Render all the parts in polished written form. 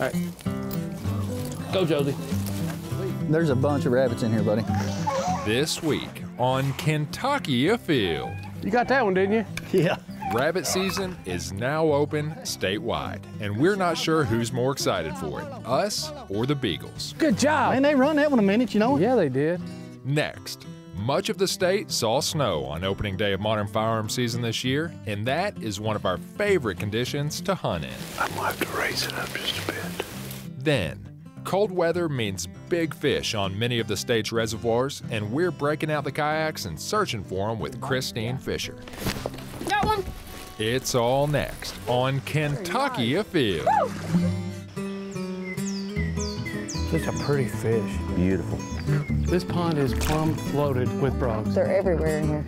All right. Go, Josie. There's a bunch of rabbits in here, buddy. This week on Kentucky Afield. You got that one, didn't you? Yeah. Rabbit season is now open statewide, and we're not sure who's more excited for it, us or the beagles. Good job. Man, they run that one a minute, you know? Yeah, they did. Next, much of the state saw snow on opening day of modern firearm season this year, and that is one of our favorite conditions to hunt in. I might have to raise it up just a bit. Then, cold weather means big fish on many of the state's reservoirs, and we're breaking out the kayaks and searching for them with Kristine Fischer. Got one! It's all next on Kentucky Afield. Such a pretty fish. Beautiful. This pond is plumb floated with frogs. They're everywhere in here.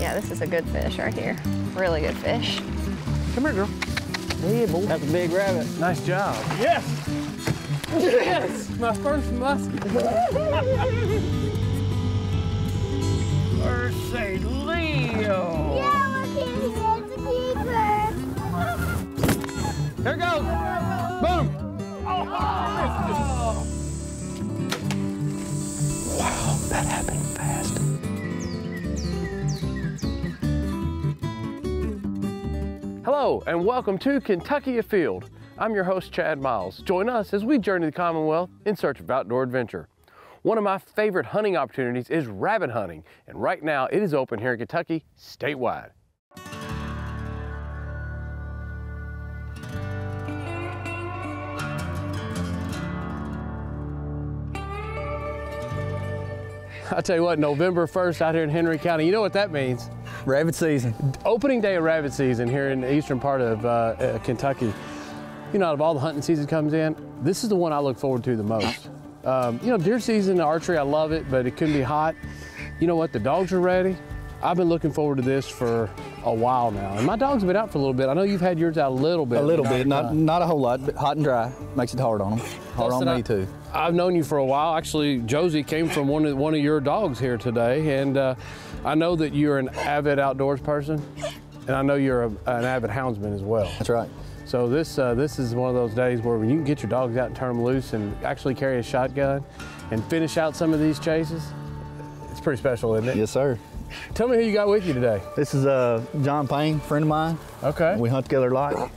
Yeah, this is a good fish right here. Really good fish. Come here, girl. Hey, boy. That's a big rabbit. Nice job. Yes! Yes! My first musket. Leo. Yeah, look here. It's a big bird. Here it goes. Boom! Oh. Wow, that happened fast. Hello and welcome to Kentucky Afield. I'm your host, Chad Miles. Join us as we journey the Commonwealth in search of outdoor adventure. One of my favorite hunting opportunities is rabbit hunting, and right now it is open here in Kentucky statewide. I tell you what, November 1st out here in Henry County, you know what that means? Rabbit season. Opening day of rabbit season here in the eastern part of Kentucky. You know, out of all the hunting season comes in, this is the one I look forward to the most. You know, deer season, archery, I love it, but it can be hot. You know what, the dogs are ready. I've been looking forward to this for a while now. And my dog's been out for a little bit. I know you've had yours out a little bit. A little bit, not a whole lot, but hot and dry makes it hard on them. Hard on me too. I've known you for a while. Actually, Josie came from one of your dogs here today, and I know that you're an avid outdoors person, and I know you're an avid houndsman as well. That's right. So this is one of those days where you can get your dogs out and turn them loose and actually carry a shotgun and finish out some of these chases. It's pretty special, isn't it? Yes, sir. Tell me who you got with you today. This is John Payne, friend of mine. Okay. We hunt together a lot.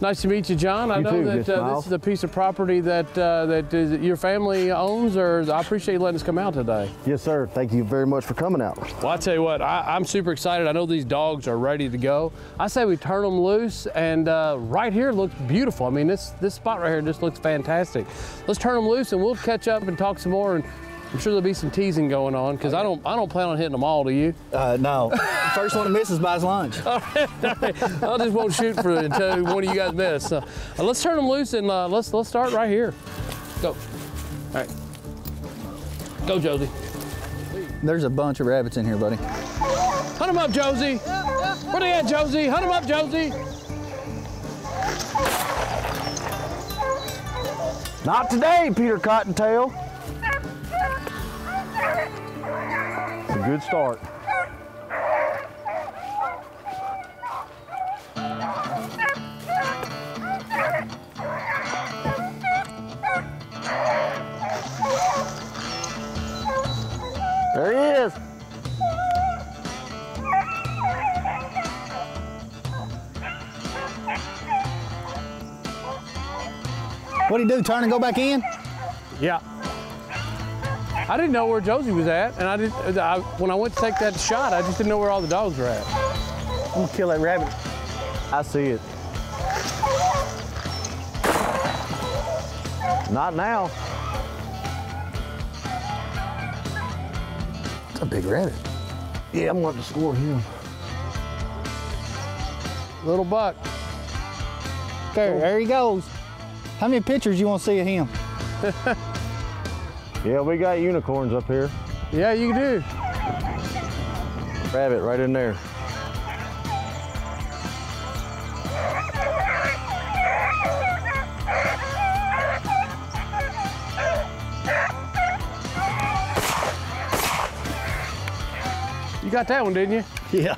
Nice to meet you, John. I know that this is a piece of property that your family owns, or I appreciate you letting us come out today. Yes, sir. Thank you very much for coming out. Well, I tell you what, I'm super excited. I know these dogs are ready to go. I say we turn them loose, and right here looks beautiful. I mean, this spot right here just looks fantastic. Let's turn them loose, and we'll catch up and talk some more. And I'm sure there'll be some teasing going on, because I don't plan on hitting them all, do you? No. First one to miss is buys lunch. All right. I just won't shoot for it until one of you guys miss. So, let's turn them loose and let's start right here. Go. All right. Go, Josie. There's a bunch of rabbits in here, buddy. Hunt them up, Josie. Where they at, Josie? Hunt them up, Josie. Not today, Peter Cottontail. It's a good start. There he is. What'd he do, turn and go back in? Yeah. I didn't know where Josie was at, and when I went to take that shot, I just didn't know where all the dogs were at. I'm gonna kill that rabbit. I see it. Not now. It's a big rabbit. Yeah, I'm going to score him. Little buck. There he goes. How many pictures you want to see of him? Yeah, we got unicorns up here. Yeah, you do. Rabbit right in there. You got that one, didn't you? Yeah.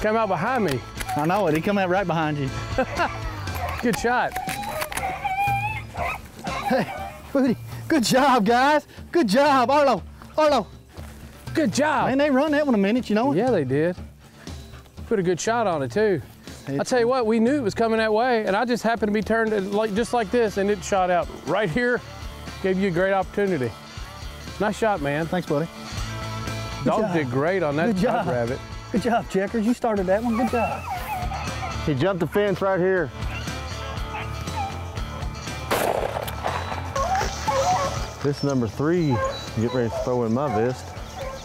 Come out behind me. I know it. He come out right behind you. Good shot. Hey, Booty. Good job, guys. Good job. Arlo. Arlo. Good job. Man, they run that one a minute, you know it? Yeah, they did. Put a good shot on it, too. I'll tell you what, we knew it was coming that way, and I just happened to be turned like just like this, and it shot out right here. Gave you a great opportunity. Nice shot, man. Thanks, buddy. Dog did great on that jump rabbit. Good job, Checkers. You started that one. Good job. He jumped the fence right here. This number 3, get ready to throw in my vest.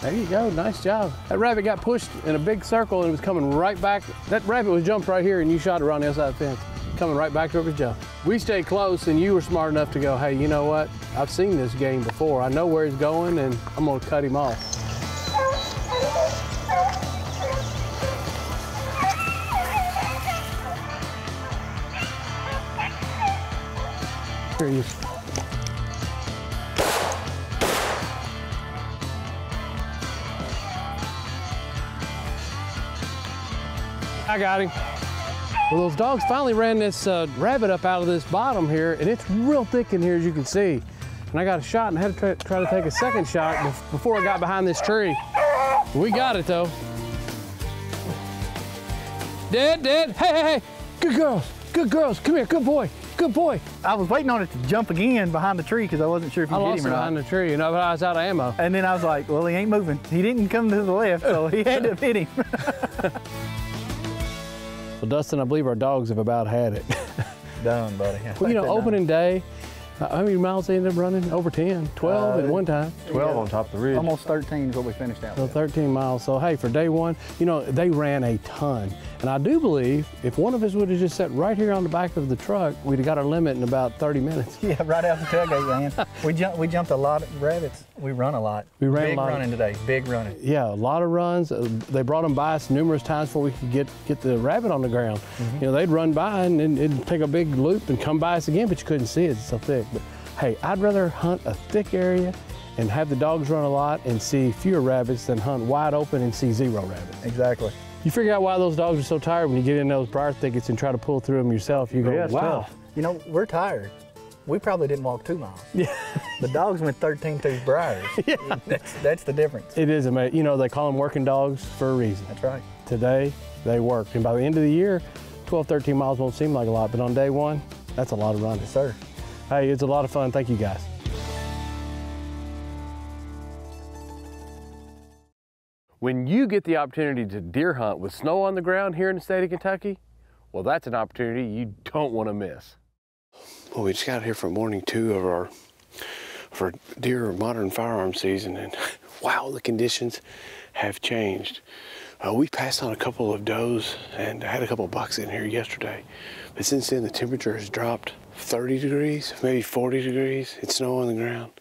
There you go, nice job. That rabbit got pushed in a big circle and it was coming right back. That rabbit was jumped right here and you shot it around the outside of the fence. Coming right back over to Joe. We stayed close and you were smart enough to go, hey, you know what? I've seen this game before. I know where he's going and I'm gonna cut him off. Here he is. I got him. Well, those dogs finally ran this rabbit up out of this bottom here, and it's real thick in here, as you can see. And I got a shot and had to try to take a second shot before I got behind this tree. We got it, though. Dead, dead. Hey, hey, hey. Good girls. Good girls. Come here. Good boy. Good boy. I was waiting on it to jump again behind the tree because I wasn't sure if you hit him or not. I lost behind the tree, and I was out of ammo. And then I was like, well, he ain't moving. He didn't come to the left, so he had to hit him. Well, Dustin, I believe our dogs have about had it. Done, buddy. Well, you know, opening day, how many miles they ended up running? Over 10, 12 at one time. 12 on top of the ridge. Almost 13 is what we finished out with. 13 miles. So, hey, for day one, you know, they ran a ton. And I do believe if one of us would have just sat right here on the back of the truck, we'd have got our limit in about 30 minutes. Yeah, right out the tailgate, man. We jumped a lot of rabbits. We run a lot. We ran a lot. Big running today, big running. Yeah, a lot of runs. They brought them by us numerous times before we could get the rabbit on the ground. You know, they'd run by and it'd take a big loop and come by us again, but you couldn't see it, it's so thick. But hey, I'd rather hunt a thick area and have the dogs run a lot and see fewer rabbits than hunt wide open and see zero rabbits. Exactly. You figure out why those dogs are so tired when you get in those briar thickets and try to pull through them yourself. You go, yeah, wow. Tough. You know, we're tired. We probably didn't walk 2 miles. Yeah. The dogs went 13 through briars. Yeah. That's the difference. It is amazing. You know, they call them working dogs for a reason. That's right. Today, they worked. And by the end of the year, 12, 13 miles won't seem like a lot, but on day one, that's a lot of running. Yes, sir. Hey, it's a lot of fun. Thank you, guys. When you get the opportunity to deer hunt with snow on the ground here in the state of Kentucky, well, that's an opportunity you don't want to miss. Well, we just got here for morning 2 of our for deer or modern firearm season, and wow, the conditions have changed. We passed on a couple of does and had a couple of bucks in here yesterday, but since then the temperature has dropped 30 degrees, maybe 40 degrees. It's snow on the ground.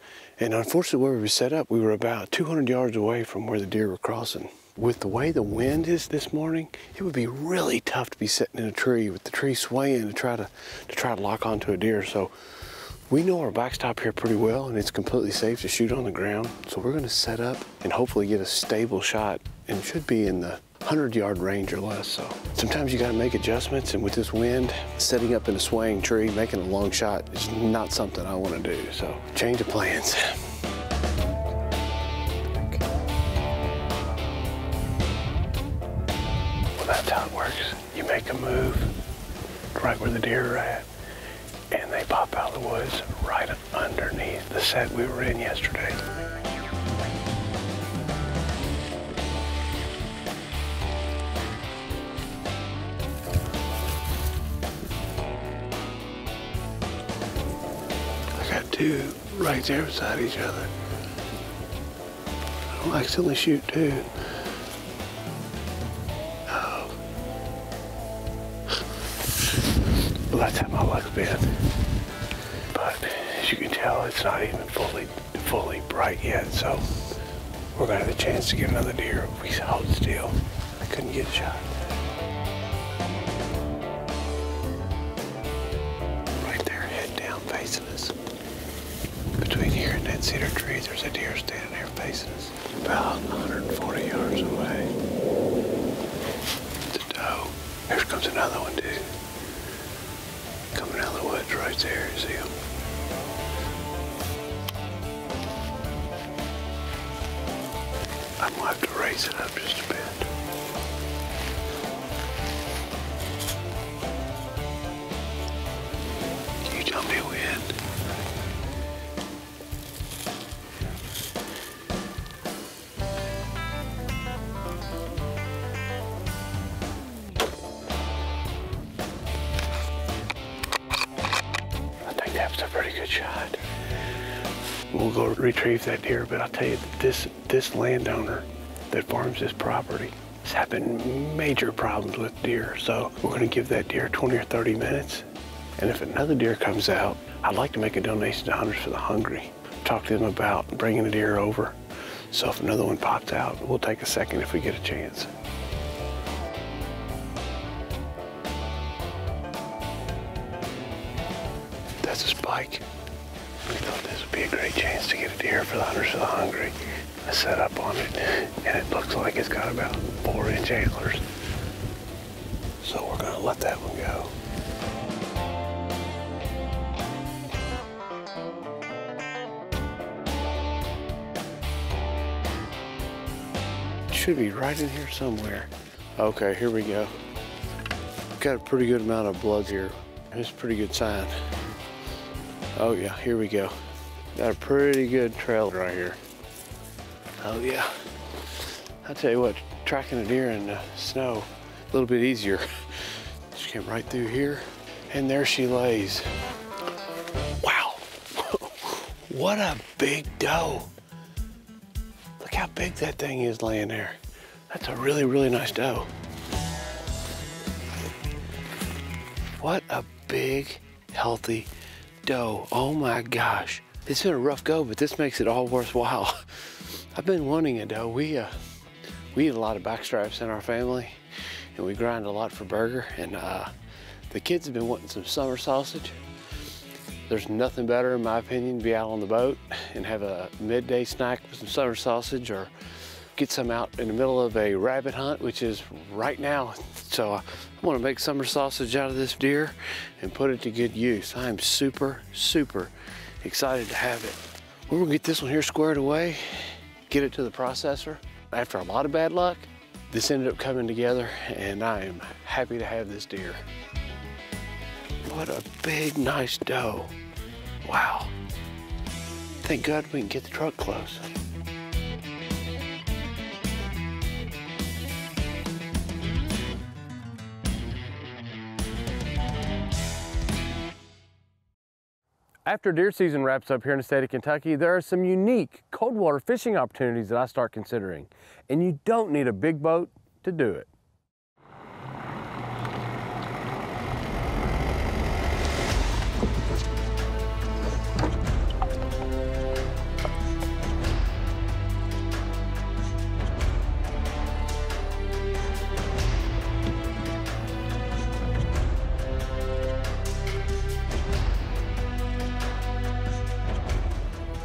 And unfortunately, where we were set up, we were about 200 yards away from where the deer were crossing. With the way the wind is this morning, it would be really tough to be sitting in a tree with the tree swaying to try to lock onto a deer. So we know our backstop here pretty well, and it's completely safe to shoot on the ground. So we're going to set up and hopefully get a stable shot, and should be in the 100-yard range or less. So sometimes you got to make adjustments, and with this wind, setting up in a swaying tree, making a long shot is not something I want to do. So change of plans. Well, that's how it works. You make a move right where the deer are at, and they pop out of the woods right underneath the set we were in yesterday. Two right there beside each other. I'll accidentally shoot two. Oh. Well, that's how my luck's been. But as you can tell, it's not even fully bright yet, so we're gonna have a chance to get another deer if we hold still. I couldn't get a shot. Right there, head down, facing us. Between here and that cedar tree, there's a deer standing there facing us, about 140 yards away. another one too. Coming out of the woods right there, you see him? I'm gonna have to raise it up just a bit. Can you tell me when? I think that was a pretty good shot. We'll go retrieve that deer, but I'll tell you, this landowner that farms this property is having major problems with deer. So we're gonna give that deer 20 or 30 minutes. And if another deer comes out, I'd like to make a donation to Hunters for the Hungry. Talk to them about bringing a deer over. So if another one pops out, we'll take a second if we get a chance. That's a spike. We thought this would be a great chance to get a deer for the Hunters for the Hungry. I set up on it, and it looks like it's got about 4-inch antlers. So we're gonna let that one go. Should be right in here somewhere. Okay, here we go. Got a pretty good amount of blood here. That's a pretty good sign. Oh yeah, here we go. Got a pretty good trail right here. Oh yeah. I'll tell you what, tracking a deer in the snow, a little bit easier. She came right through here, and there she lays. Wow, what a big doe. Look how big that thing is laying there. That's a really, really nice doe. What a big, healthy doe. Oh my gosh. It's been a rough go, but this makes it all worthwhile. I've been wanting a doe. We eat a lot of backstripes in our family, and we grind a lot for burger, and the kids have been wanting some summer sausage. There's nothing better, in my opinion, to be out on the boat and have a midday snack with some summer sausage, or get some out in the middle of a rabbit hunt, which is right now. So I want to make summer sausage out of this deer and put it to good use. I'm super, super excited to have it. We're gonna get this one here squared away, get it to the processor. After a lot of bad luck, this ended up coming together, and I am happy to have this deer. What a big, nice doe. Wow. Thank God we can get the truck close. After deer season wraps up here in the state of Kentucky, there are some unique cold water fishing opportunities that I start considering. And you don't need a big boat to do it.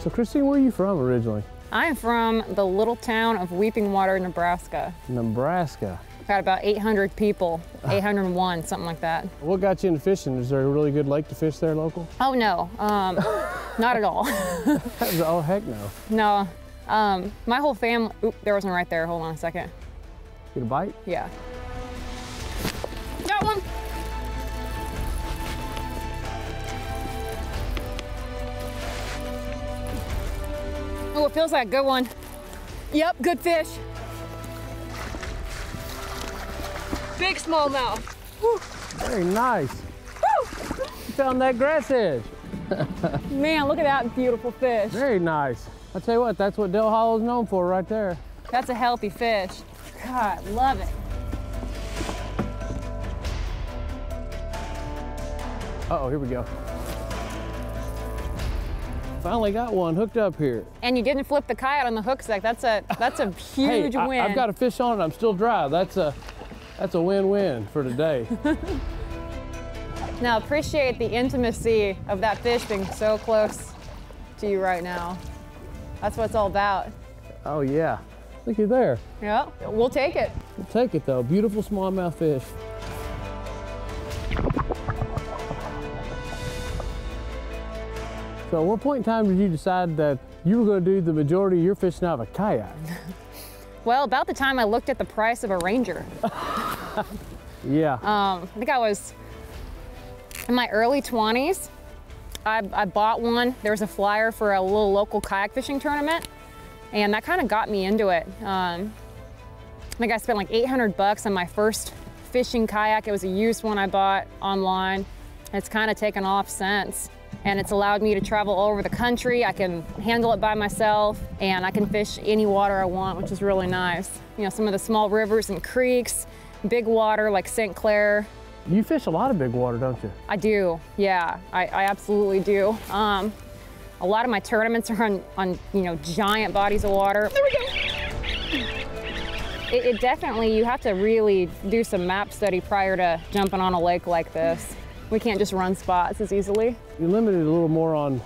So Kristine, where are you from originally? I am from the little town of Weeping Water, Nebraska. Nebraska. We've got about 800 people, 801, something like that. What got you into fishing? Is there a really good lake to fish there local? Oh no, not at all. Oh heck no. No, my whole family, oop, there was one right there, hold on a second. Get a bite? Yeah. Got one. Oh, it feels like a good one. Yep, good fish. Big smallmouth. Very nice. Woo. You found that grass edge. Man, look at that beautiful fish. Very nice. I'll tell you what, that's what Dale Hollow is known for right there. That's a healthy fish. God, love it. Uh-oh, here we go. Finally got one hooked up here. And you didn't flip the coyote on the hook stick. That's a huge hey, win. I've got a fish on it. I'm still dry. That's a win-win for today. Now appreciate the intimacy of that fish being so close to you right now. That's what it's all about. Oh yeah. Look at there. Yeah. We'll take it. We'll take it though. Beautiful smallmouth fish. So at what point in time did you decide that you were going to do the majority of your fishing out of a kayak? Well, about the time I looked at the price of a Ranger. Yeah. I think I was in my early 20s. I bought one. There was a flyer for a little local kayak fishing tournament, and that kind of got me into it. I think I spent like 800 bucks on my first fishing kayak. It was a used one I bought online. It's kind of taken off since, and it's allowed me to travel all over the country. I can handle it by myself, and I can fish any water I want, which is really nice. You know, some of the small rivers and creeks, big water like St. Clair. You fish a lot of big water, don't you? I do, yeah, I absolutely do. A lot of my tournaments are on you know, giant bodies of water. There we go. It definitely, you have to really do some map study prior to jumping on a lake like this. We can't just run spots as easily. You're limited a little more on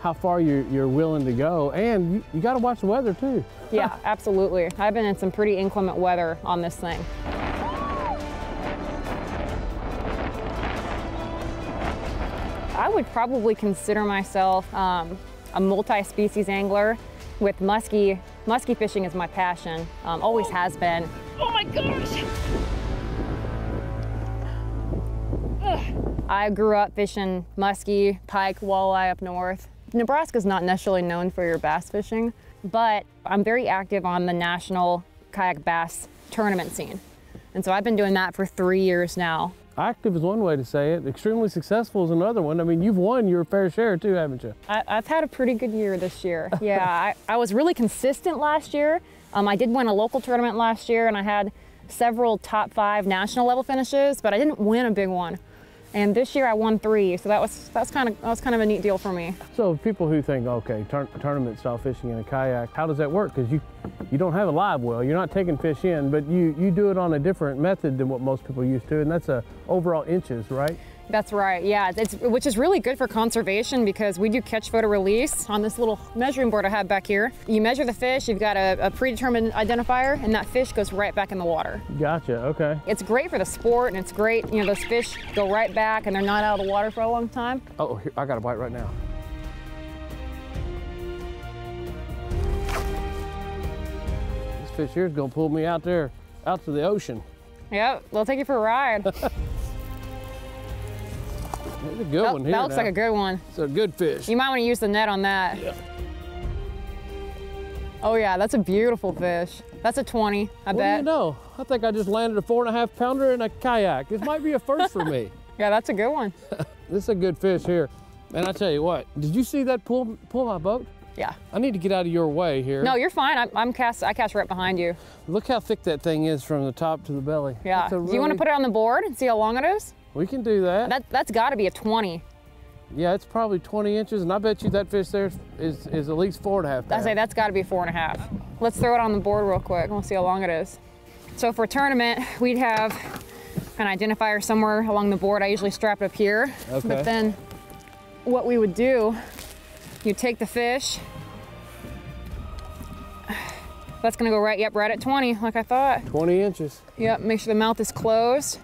how far you're willing to go, and you gotta watch the weather too. Yeah, absolutely. I've been in some pretty inclement weather on this thing. I would probably consider myself a multi-species angler with muskie. Muskie fishing is my passion, always has been. Oh my gosh! Ugh. I grew up fishing muskie, pike, walleye up north. Nebraska's not necessarily known for your bass fishing, but I'm very active on the national kayak bass tournament scene. And so I've been doing that for 3 years now. Active is one way to say it. Extremely successful is another one. I mean, you've won your fair share too, haven't you? I've had a pretty good year this year. Yeah, I was really consistent last year. I did win a local tournament last year, and I had several top 5 national level finishes, but I didn't win a big one. And this year I won 3, so that was kind of a neat deal for me. So people who think, okay, tournament style fishing in a kayak, how does that work? Because you don't have a live well, you're not taking fish in, but you do it on a different method than what most people used to, and that's overall inches, right? That's right, yeah, which is really good for conservation because we do catch, photo, release on this little measuring board I have back here. You measure the fish, you've got a predetermined identifier, and that fish goes right back in the water. Gotcha, okay. It's great for the sport, and it's great, you know, those fish go right back and they're not out of the water for a long time. Oh, I got a bite right now. This fish here is gonna pull me out there, out to the ocean. Yep, they'll take you for a ride. There's a good one here. That looks like a good one. It's a good fish. You might want to use the net on that. Yeah. Oh yeah, that's a beautiful fish. That's a 20, I bet. What do you know? I think I just landed a 4.5-pounder in a kayak. This might be a first for me. Yeah, that's a good one. This is a good fish here. And I tell you what, did you see that pull my boat? Yeah. I need to get out of your way here. No, you're fine. I cast right behind you. Look how thick that thing is from the top to the belly. Yeah. Really... Do you want to put it on the board and see how long it is? We can do that. That's gotta be a 20. Yeah, it's probably 20 inches, and I bet you that fish there is at least 4.5 pounds. I say that's gotta be 4.5. Let's throw it on the board real quick, and we'll see how long it is. So for a tournament, we'd have an identifier somewhere along the board. I usually strap it up here. Okay. But then what we would do, you take the fish. That's gonna go right, yep, right at 20, like I thought. 20 inches. Yep, make sure the mouth is closed.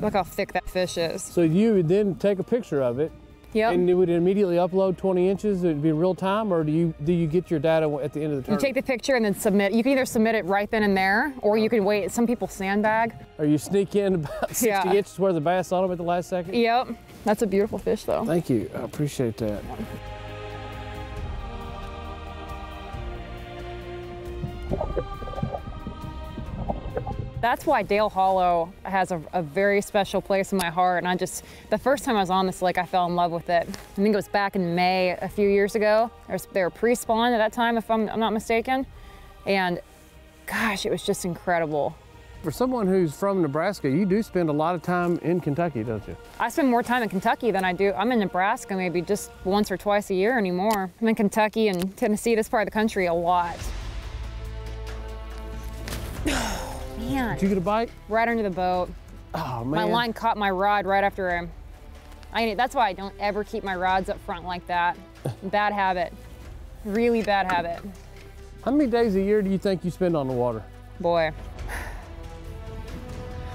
Look how thick that fish is. So you would then take a picture of it, yep, and it would immediately upload 20 inches. It'd be real time, or do you get your data at the end of the tournament? You take the picture and then submit. You can either submit it right then and there, or you can wait. Some people sandbag. Or you sneak in about 60 inches worth of bass on them at the last second. Yep, that's a beautiful fish though. Thank you, I appreciate that. That's why Dale Hollow has a very special place in my heart, and the first time I was on this lake, I fell in love with it. I think it was back in May a few years ago. They were pre-spawn at that time, if I'm not mistaken, and gosh, it was just incredible. For someone who's from Nebraska, you do spend a lot of time in Kentucky, don't you? I spend more time in Kentucky than I do. I'm in Nebraska maybe just once or twice a year anymore. I'm in Kentucky and Tennessee, this part of the country, a lot. Man. Did you get a bite? Right under the boat. Oh, man. My line caught my rod right after him. That's why I don't ever keep my rods up front like that. Bad habit. Really bad habit. How many days a year do you think you spend on the water? Boy,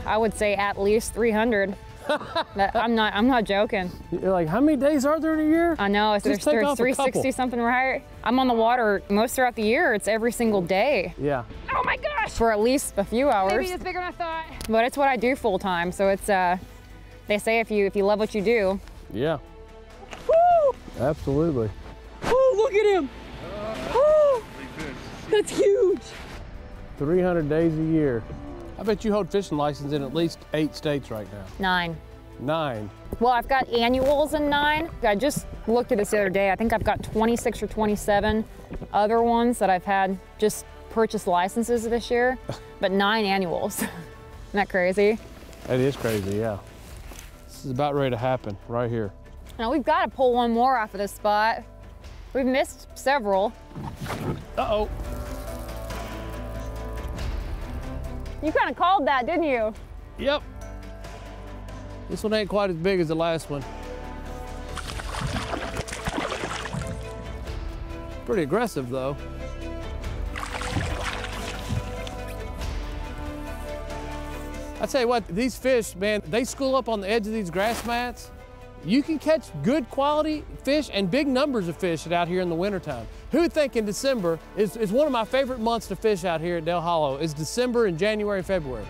I would say at least 300. I'm not joking. You're like, how many days are there in a year? I know, it's, there's 360 something, right? I'm on the water most throughout the year. It's every single day. Yeah. Oh my gosh! For at least a few hours. Maybe it's bigger than I thought. But it's what I do full time, so it's, they say if you love what you do. Yeah. Woo! Absolutely. Oh, look at him! Oh! That's huge! 300 days a year. I bet you hold fishing license in at least 8 states right now. 9. 9. Well, I've got annuals in 9. I just looked at this the other day. I think I've got 26 or 27 other ones that I've had just purchased licenses this year, but 9 annuals. Isn't that crazy? That is crazy, yeah. This is about ready to happen right here. Now we've got to pull one more off of this spot. We've missed several. Uh-oh. You kind of called that, didn't you? Yep. This one ain't quite as big as the last one. Pretty aggressive, though. I tell you what, these fish, man, they school up on the edge of these grass mats. You can catch good quality fish and big numbers of fish out here in the wintertime. Who would think in December is one of my favorite months to fish out here at Dale Hollow is December and January and February.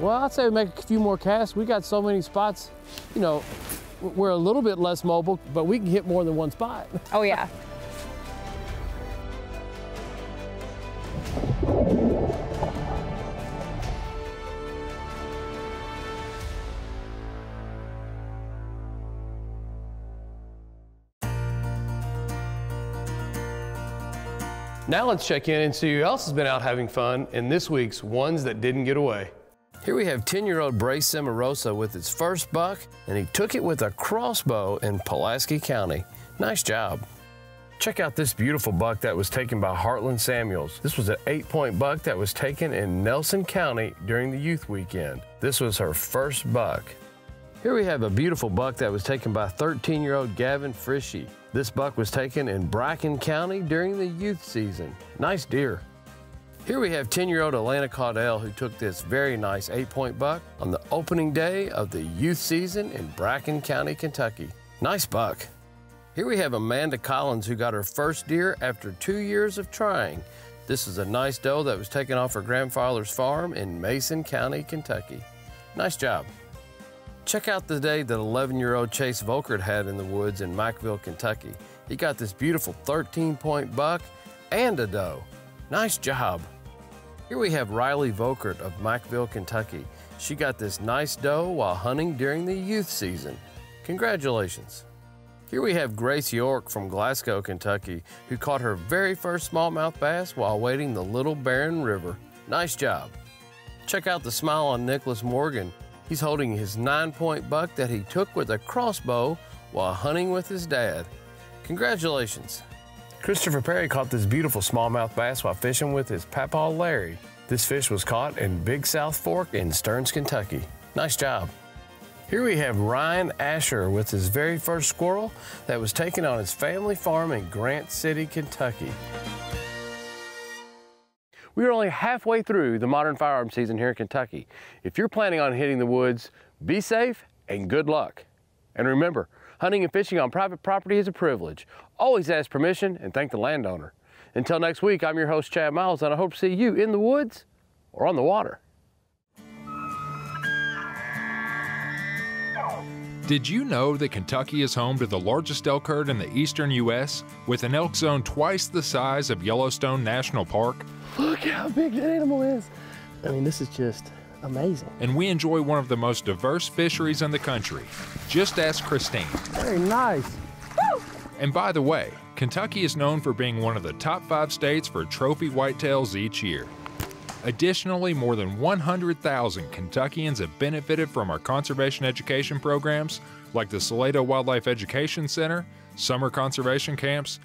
Well, I'd say we make a few more casts. We got so many spots, you know, we're a little bit less mobile, but we can hit more than one spot. Oh yeah. Now let's check in and see who else has been out having fun in this week's Ones That Didn't Get Away. Here we have 10-year-old Bray Semarosa with his first buck, and he took it with a crossbow in Pulaski County. Nice job. Check out this beautiful buck that was taken by Heartland Samuels. This was an 8-point buck that was taken in Nelson County during the youth weekend. This was her first buck. Here we have a beautiful buck that was taken by 13-year-old Gavin Frischie. This buck was taken in Bracken County during the youth season. Nice deer. Here we have 10-year-old Alana Caudell who took this very nice 8-point buck on the opening day of the youth season in Bracken County, Kentucky. Nice buck. Here we have Amanda Collins who got her first deer after 2 years of trying. This is a nice doe that was taken off her grandfather's farm in Mason County, Kentucky. Nice job. Check out the day that 11-year-old Chase Volkert had in the woods in Mackville, Kentucky. He got this beautiful 13-point buck and a doe. Nice job. Here we have Riley Volkert of Mackville, Kentucky. She got this nice doe while hunting during the youth season. Congratulations. Here we have Grace York from Glasgow, Kentucky, who caught her very first smallmouth bass while wading the Little Barren River. Nice job. Check out the smile on Nicholas Morgan. He's holding his 9-point buck that he took with a crossbow while hunting with his dad. Congratulations. Christopher Perry caught this beautiful smallmouth bass while fishing with his Papa Larry. This fish was caught in Big South Fork in Stearns, Kentucky. Nice job. Here we have Ryan Asher with his very first squirrel that was taken on his family farm in Grant City, Kentucky. We are only halfway through the modern firearm season here in Kentucky. If you're planning on hitting the woods, be safe and good luck. And remember, hunting and fishing on private property is a privilege. Always ask permission and thank the landowner. Until next week, I'm your host, Chad Miles, and I hope to see you in the woods or on the water. Did you know that Kentucky is home to the largest elk herd in the eastern U.S. with an elk zone twice the size of Yellowstone National Park? Look how big that animal is. I mean, this is just amazing. And we enjoy one of the most diverse fisheries in the country. Just ask Kristine. Very nice. Woo! And by the way, Kentucky is known for being one of the top 5 states for trophy whitetails each year. Additionally, more than 100,000 Kentuckians have benefited from our conservation education programs, like the Salado Wildlife Education Center, summer conservation camps,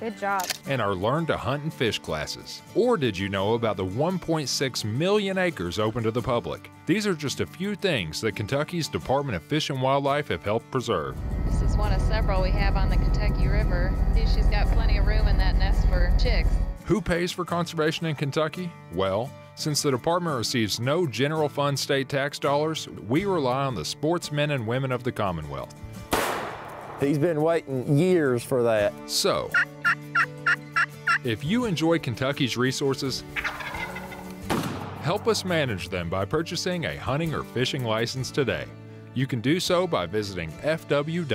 good job. And our Learn to Hunt and Fish classes. Or did you know about the 1.6 million acres open to the public? These are just a few things that Kentucky's Department of Fish and Wildlife have helped preserve. This is one of several we have on the Kentucky River. She's got plenty of room in that nest for chicks. Who pays for conservation in Kentucky? Well, Since the department receives no general fund state tax dollars, we rely on the sportsmen and women of the Commonwealth. He's been waiting years for that. So, if you enjoy Kentucky's resources, help us manage them by purchasing a hunting or fishing license today. You can do so by visiting fw.ky.gov.